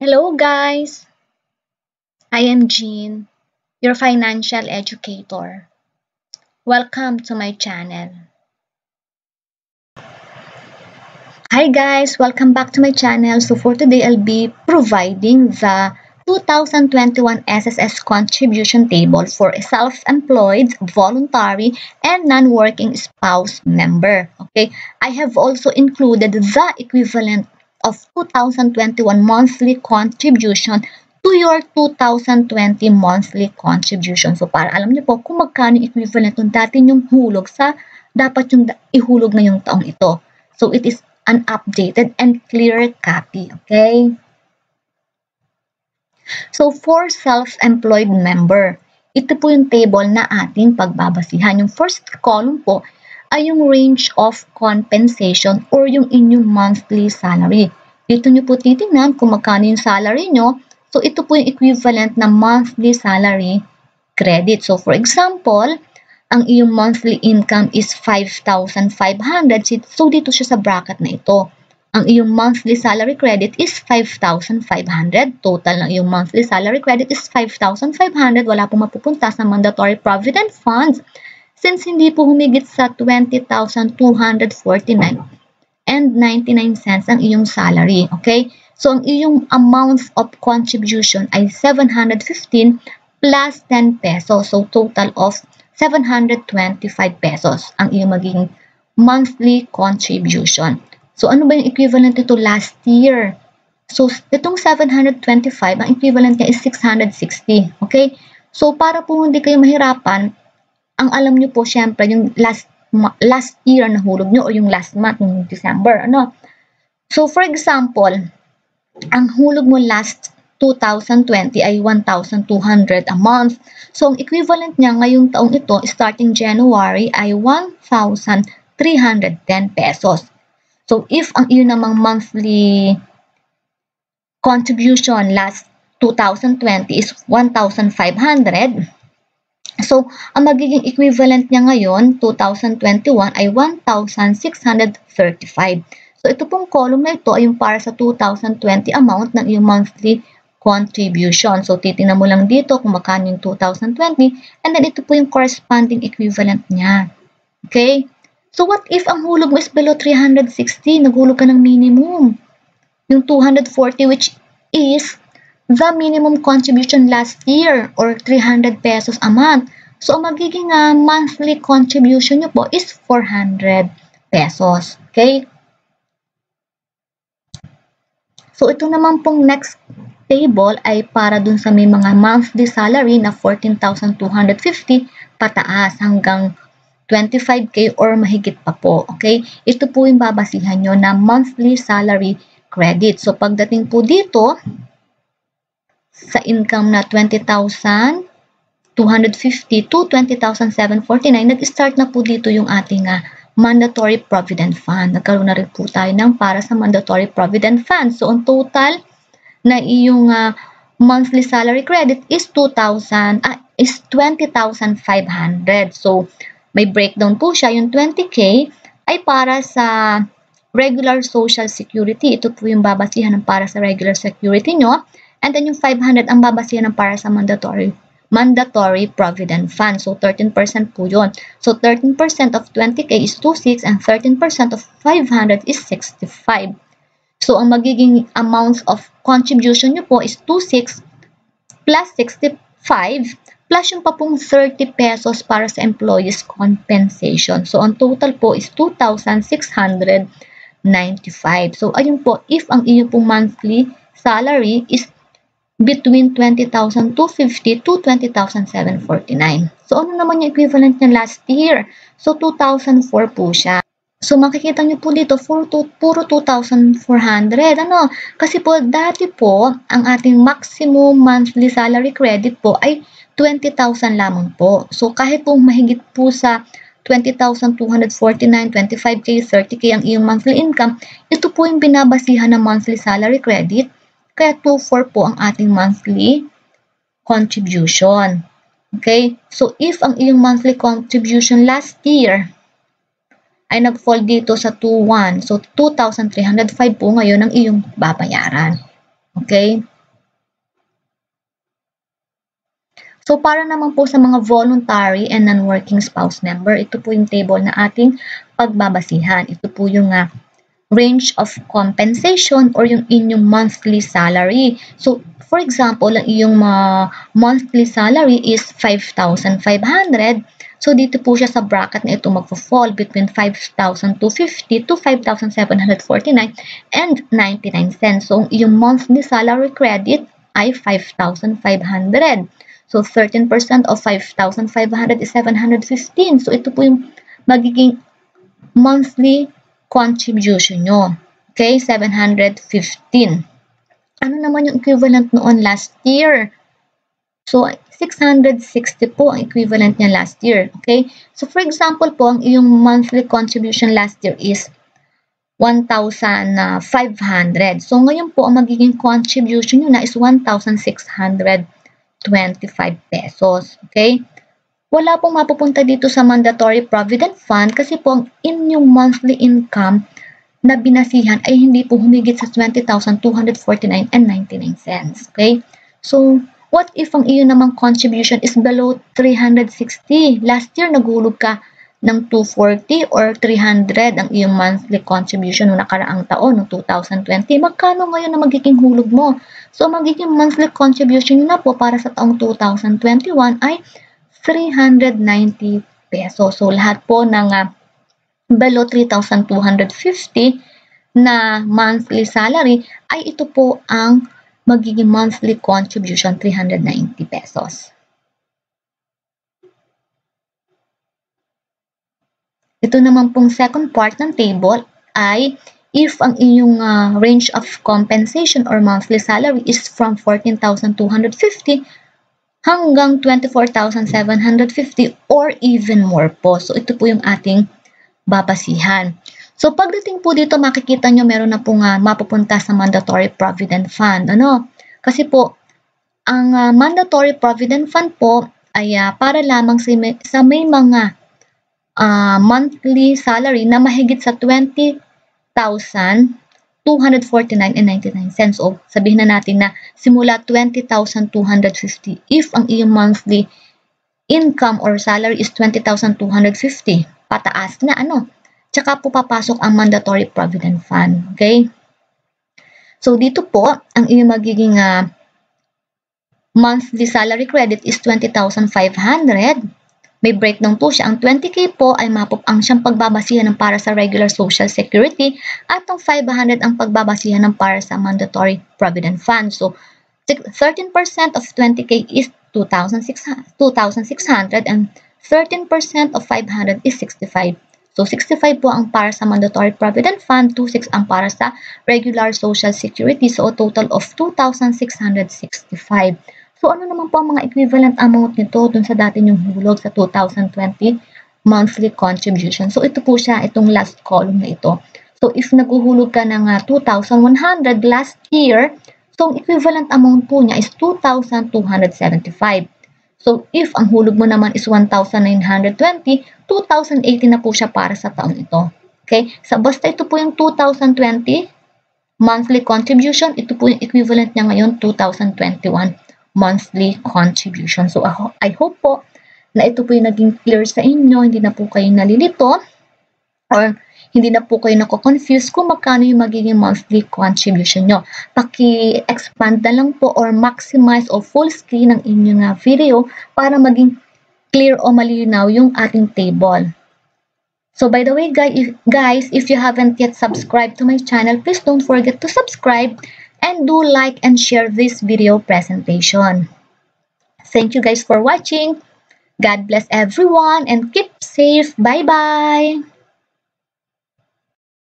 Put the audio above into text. Hello guys, I am Jean, your financial educator. Welcome to my channel. Hi guys, welcome back to my channel. So for today, I'll be providing the 2021 SSS contribution table for a self-employed, voluntary, and non-working spouse member. Okay, I have also included the equivalent of 2021 monthly contribution to your 2020 monthly contribution. So, para alam niyo po kung magkano yung equivalent ng dati nyong hulog sa dapat yung ihulog ngayong taong ito. So, it is an updated and clear copy. Okay? So, for self-employed member, ito po yung table na ating pagbabasihan. Yung first column po ay yung range of compensation or yung inyong monthly salary. Dito nyo po titingnan kung magkano yung salary nyo. So, ito po yung equivalent na monthly salary credit. So, for example, ang iyong monthly income is 5,500. So, dito siya sa bracket na ito. Ang iyong monthly salary credit is 5,500. Total ng iyong monthly salary credit is 5,500. Wala pong mapupunta sa mandatory provident funds, since hindi po humigit sa 20,249.99 ang iyong salary. Okay? So, ang iyong amounts of contribution ay 715 plus 10 pesos. So, total of 725 pesos ang iyong magiging monthly contribution. So, ano ba yung equivalent nito last year? So, itong 725, ang equivalent niya is 660. Okay? So, para po hindi kayo mahirapan, ang alam nyo po, syempre, yung last year na hulog nyo o yung last month, yung December, ano? So, for example, ang hulog mo last 2020 ay 1,200 a month. So, ang equivalent niya ngayong taong ito, starting January, ay 1,310 pesos. So, if ang iyo namang monthly contribution last 2020 is 1,500, so, ang magiging equivalent niya ngayon, 2021, ay 1,635. So, ito pong column na ito ay yung para sa 2020 amount ng iyong monthly contribution. So, titingnan mo lang dito kung magkano yung 2020, and then ito po yung corresponding equivalent niya. Okay? So, what if ang hulog mo is below 360? Naghulog ka ng minimum. Yung 240, which is the minimum contribution last year or 300 pesos a month. So, ang magiging monthly contribution nyo po is 400 pesos. Okay? So, ito naman pong next table ay para dun sa may mga monthly salary na 14,250 pataas hanggang 25K or mahigit pa po. Okay? Ito po yung babasihan nyo na monthly salary credit. So, pagdating po dito sa income na 20,250 to 20,749, nag-start na po dito yung ating mandatory provident fund. Nagkaroon na rin po tayo ng para sa mandatory provident fund. So, ang total na iyong monthly salary credit is 20,500. So, may breakdown po siya. Yung 20K ay para sa regular social security. Ito po yung babasihan ng para sa regular security nyo. And then, yung 500 ang babasihan ng para sa mandatory provident fund. So, 13% po yun. So, 13% of 20K is 26 and 13% of 500 is 65. So, ang magiging amounts of contribution nyo po is 26 plus 65 plus yung pa pong 30 pesos para sa employees compensation. So, ang total po is 2,695. So, ayun po, if ang inyo pong monthly salary is between 20,250 to 20,749. So, ano naman yung equivalent niya last year? So, 2,004 po siya. So, makikita niyo po dito, puro 2,400. Ano? Kasi po, dati po, ang ating maximum monthly salary credit po ay 20,000 lamang po. So, kahit po mahigit po sa 20,249, 25K, 30K ang iyong monthly income, ito po yung binabasihan ng monthly salary credit. Kaya 2,400 po ang ating monthly contribution. Okay? So, if ang iyong monthly contribution last year ay nag-fall dito sa 2,100, so 2,305 po ngayon ang iyong babayaran. Okay? So, para naman po sa mga voluntary and non-working spouse member, ito po yung table na ating pagbabasihan. Ito po yung range of compensation or yung inyong monthly salary. So, for example, ang iyong monthly salary is 5,500. So, dito po siya sa bracket na ito magfo-fall between 5,250 to 5,749 and 99 cents. So, ang iyong monthly salary credit ay 5,500. So, 13% of 5,500 is 715. So, ito po yung magiging monthly contribution nyo. Okay, 715. Ano naman yung equivalent noon last year? So, 660 po ang equivalent niya last year. Okay, so for example po, ang iyong monthly contribution last year is 1,500. So, ngayon po, ang magiging contribution nyo na is 1,625 pesos. Okay? Wala pong mapupunta dito sa mandatory provident fund kasi po ang inyong monthly income na binasihan ay hindi po humigit sa 20,249.99 cents. Okay? So, what if ang iyo namang contribution is below 360? Last year, nagulog ka ng 240 or 300 ang iyong monthly contribution noong nakaraang taon, noong 2020. Magkano ngayon na magiging hulog mo? So, magiging monthly contribution na po para sa taong 2021 ay 390 pesos. So, lahat po ng below 3,250 na monthly salary ay ito po ang magiging monthly contribution, 390 pesos. Ito naman pong second part ng table ay if ang inyong range of compensation or monthly salary is from 14,250 hanggang 24,750 or even more po. So, ito po yung ating babasihan. So, pagdating po dito, makikita nyo meron na pong mapupunta sa Mandatory Provident Fund. Ano? Kasi po, ang Mandatory Provident Fund po ay para lamang sa may mga monthly salary na mahigit sa 20,249.99 cents. O sabihin na natin na simula 20,250 if ang iyong monthly income or salary is 20,250 pataas na ano. Tsaka po papasok ang mandatory provident fund. Okay? So dito po ang iyong magiging monthly salary credit is 20,500. May breakdown po siya. Ang 20K po ay ang siyang pagbabasihan ng para sa regular social security at ang 500 ang pagbabasihan ng para sa mandatory provident fund. So, 13% of 20K is 2,600 and 13% of 500 is 65. So, 65 po ang para sa mandatory provident fund, 26 ang para sa regular social security. So, a total of 2,665. So, ano naman po ang mga equivalent amount nito dun sa dati yung hulog sa 2020 monthly contribution? So, ito po siya, itong last column na ito. So, if naguhulog ka ng 2,100 last year, so, ang equivalent amount po niya is 2,275. So, if ang hulog mo naman is 1,920, 2,080 na po siya para sa taon ito. Okay? So, basta ito po yung 2020 monthly contribution, ito po yung equivalent niya ngayon, 2021. Monthly contribution. So, I hope po na ito po yung naging clear sa inyo. Hindi na po kayo nalilito or hindi na po kayo nako-confuse kung magkano yung magiging monthly contribution nyo. Paki-expand na lang po or maximize o full screen ang inyong video para maging clear o malinaw yung ating table. So, by the way, guys, if you haven't yet subscribed to my channel, please don't forget to subscribe and do like and share this video presentation. Thank you guys for watching. God bless everyone and keep safe. Bye-bye.